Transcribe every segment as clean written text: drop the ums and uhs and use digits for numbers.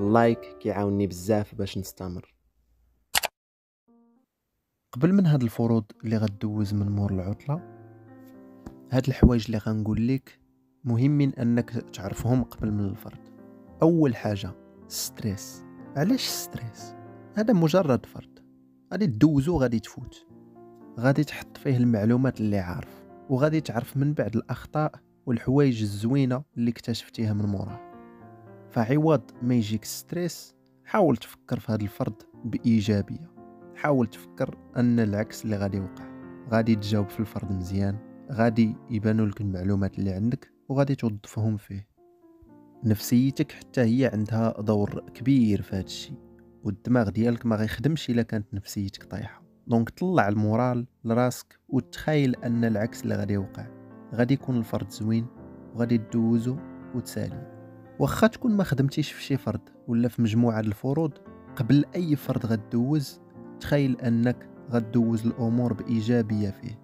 اللايك كيعاونني بزاف باش نستمر. قبل من هاد الفروض اللي غدوز من مور العطله، هاد الحوايج اللي غنقول لك مهم انك تعرفهم قبل من الفرض. اول حاجه ستريس. علاش ستريس؟ هذا مجرد فرض غادي تدوزو، غادي تفوت، غادي تحط فيه المعلومات اللي عارف، وغادي تعرف من بعد الاخطاء والحوايج الزوينه اللي اكتشفتيها من موراه. فعوض ما يجيك ستريس، حاول تفكر في هذا الفرض بايجابيه، حاول تفكر ان العكس اللي غادي يوقع، غادي تجاوب في الفرض مزيان، غادي يبانوا لك المعلومات اللي عندك وغادي توظفهم فيه. نفسيتك حتى هي عندها دور كبير في هذا الشيء، والدماغ ديالك ما غيخدمش الا كانت نفسيتك طايحه. دونك طلع المورال لراسك وتخيل ان العكس اللي غادي يوقع، غادي يكون الفرض زوين وغادي تدوزو وتسالي. واخا تكون ما خدمتيش في شي فرض ولا في مجموعه الفروض، قبل اي فرض غدوز تخيل انك غدوز الامور بايجابيه فيه.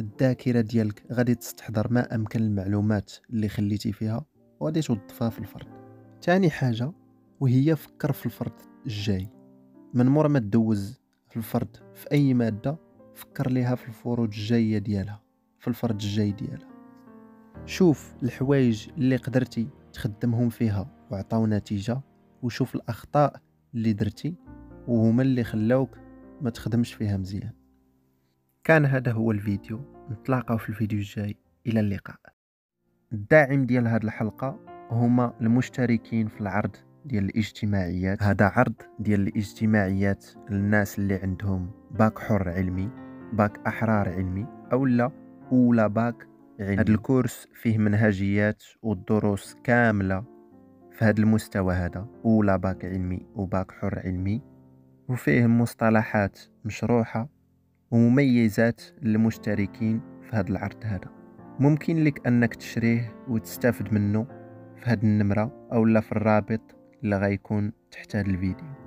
الذاكره ديالك غادي تستحضر ما امكن المعلومات اللي خليتي فيها وغادي توظفها في الفرض. ثاني حاجه وهي فكر في الفرض الجاي. من مور ما تدوز في الفرض في اي ماده، فكر ليها في الفروض الجايه ديالها، في الفرض الجاي ديالها. شوف الحوايج اللي قدرتي تخدمهم فيها وعطاو نتيجه، وشوف الاخطاء اللي درتي وهما اللي خلاوك ما تخدمش فيها مزيان. كان هذا هو الفيديو، نتلاقاو في الفيديو الجاي. الى اللقاء. الداعم ديال هذه الحلقه هما المشتركين في العرض ديال الاجتماعيات. هذا عرض ديال الاجتماعيات للناس اللي عندهم باك حر علمي، باك احرار علمي، اولا باك علمي. هذا الكورس فيه منهجيات والدروس كامله في هذا المستوى، هذا اولا باك علمي وباك حر علمي، وفيه مصطلحات مشروحه ومميزات للمشتركين في هذا العرض. هذا ممكن لك انك تشريه وتستافد منه في هذه النمره اولا في الرابط اللي غيكون تحت هذا الفيديو.